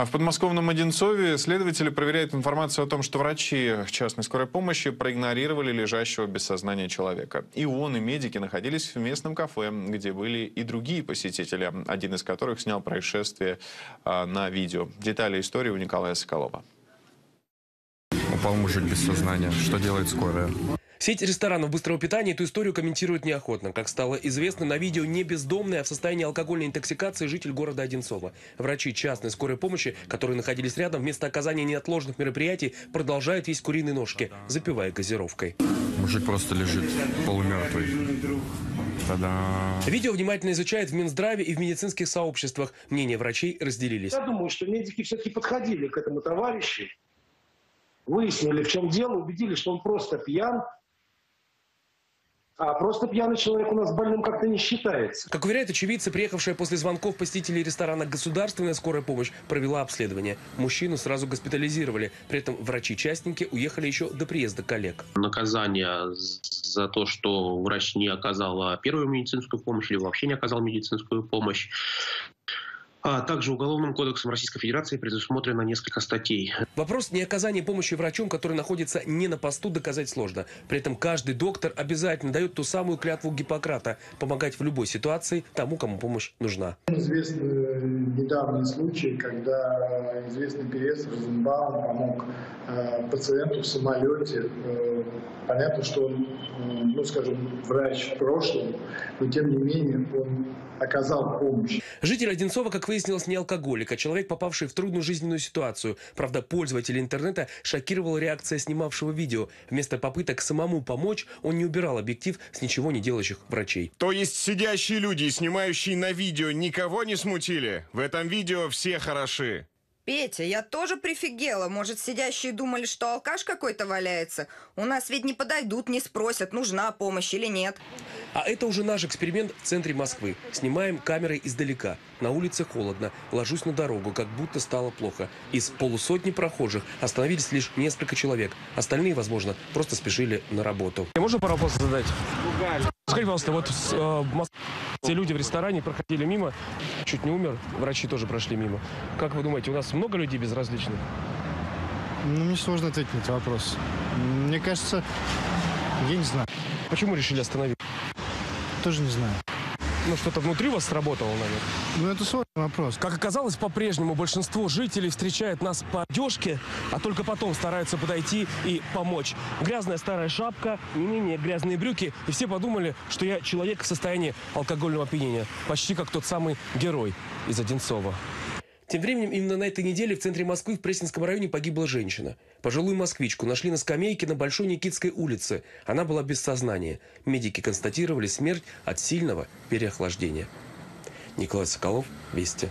А в подмосковном Одинцове следователи проверяют информацию о том, что врачи частной скорой помощи проигнорировали лежащего без сознания человека. И он, и медики находились в местном кафе, где были и другие посетители, один из которых снял происшествие на видео. Детали истории у Николая Соколова. Упал мужик без сознания. Что делает скорая? Сеть ресторанов быстрого питания эту историю комментирует неохотно. Как стало известно, на видео не бездомный, а в состоянии алкогольной интоксикации житель города Одинцово. Врачи частной скорой помощи, которые находились рядом, вместо оказания неотложных мероприятий продолжают есть куриные ножки, запивая газировкой. Мужик просто лежит полумертвый. Видео внимательно изучают в Минздраве и в медицинских сообществах. Мнения врачей разделились. Я думаю, что медики все-таки подходили к этому товарищу, выяснили, в чем дело, убедились, что он просто пьян. А просто пьяный человек у нас больным как-то не считается. Как уверяют очевидцы, приехавшая после звонков посетителей ресторана государственная скорая помощь провела обследование. Мужчину сразу госпитализировали. При этом врачи-частники уехали еще до приезда коллег. Наказание за то, что врач не оказал первую медицинскую помощь или вообще не оказал медицинскую помощь. А также Уголовным кодексом Российской Федерации предусмотрено несколько статей. Вопрос неоказания помощи врачом, который находится не на посту, доказать сложно. При этом каждый доктор обязательно дает ту самую клятву Гиппократа – помогать в любой ситуации тому, кому помощь нужна. Известны недавние случаи, когда известный певец Розенбаум помог пациенту в самолете. Понятно, что он, ну скажем, врач в прошлом, но тем не менее он оказал помощь. Житель Одинцова, как выяснилось, не алкоголик, а человек, попавший в трудную жизненную ситуацию. Правда, пользователя интернета шокировала реакция снимавшего видео. Вместо попыток самому помочь, он не убирал объектив с ничего не делающих врачей. То есть сидящие люди и снимающие на видео никого не смутили? В этом видео все хороши. Петя, я тоже прифигела. Может, сидящие думали, что алкаш какой-то валяется? У нас ведь не подойдут, не спросят, нужна помощь или нет. А это уже наш эксперимент в центре Москвы. Снимаем камерой издалека. На улице холодно. Ложусь на дорогу, как будто стало плохо. Из полусотни прохожих остановились лишь несколько человек. Остальные, возможно, просто спешили на работу. Можно пару вопросов задать? Скажите, пожалуйста, вот в Москве те люди в ресторане проходили мимо, чуть не умер, врачи тоже прошли мимо. Как вы думаете, у нас много людей безразличных? Ну, мне сложно ответить на этот вопрос. Мне кажется, я не знаю. Почему решили остановить? Тоже не знаю. Ну, что-то внутри вас сработало, наверное? Ну, это сложный вопрос. Как оказалось, по-прежнему большинство жителей встречает нас по одежке, а только потом стараются подойти и помочь. Грязная старая шапка, не менее грязные брюки. И все подумали, что я человек в состоянии алкогольного опьянения. Почти как тот самый герой из Одинцова. Тем временем, именно на этой неделе в центре Москвы в Пресненском районе погибла женщина. Пожилую москвичку нашли на скамейке на Большой Никитской улице. Она была без сознания. Медики констатировали смерть от сильного переохлаждения. Николай Соколов, Вести.